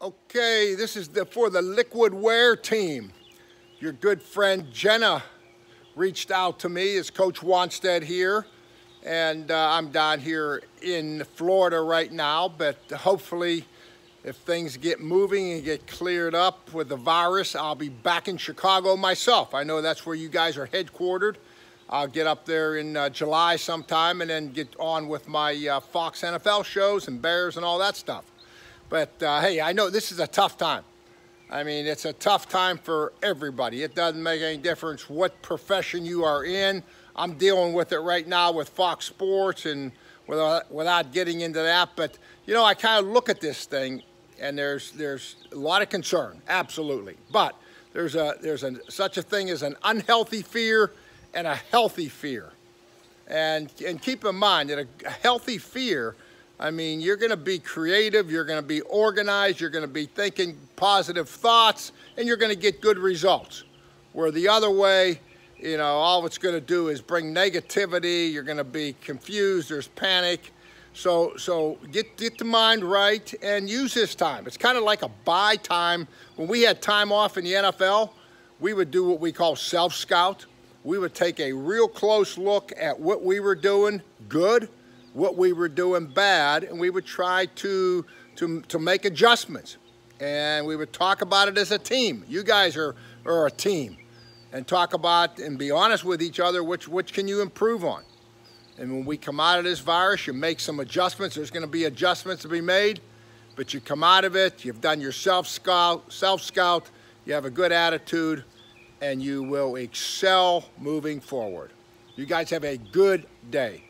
Okay, this is for the Liquidware team. Your good friend Jenna reached out to me. It's Coach Wannstedt here, and I'm down here in Florida right now, but hopefully if things get moving and get cleared up with the virus, I'll be back in Chicago myself. I know that's where you guys are headquartered. I'll get up there in July sometime and then get on with my Fox NFL shows and Bears and all that stuff. But hey, I know this is a tough time. I mean, it's a tough time for everybody. It doesn't make any difference what profession you are in. I'm dealing with it right now with Fox Sports and without getting into that. But, you know, I kind of look at this thing and there's a lot of concern, absolutely. But there's such a thing as an unhealthy fear and a healthy fear. And keep in mind that a healthy fear, I mean, you're going to be creative, you're going to be organized, you're going to be thinking positive thoughts, and you're going to get good results. Where the other way, you know, all it's going to do is bring negativity, you're going to be confused, there's panic. So get the mind right and use this time. It's kind of like a buy time. When we had time off in the NFL, we would do what we call self-scout. We would take a real close look at what we were doing good, what we were doing bad, and we would try to make adjustments. And we would talk about it as a team. You guys are a team. And talk about and be honest with each other, which can you improve on? And when we come out of this virus, you make some adjustments. There's gonna be adjustments to be made, but you come out of it, you've done your self-scout, you have a good attitude, and you will excel moving forward. You guys have a good day.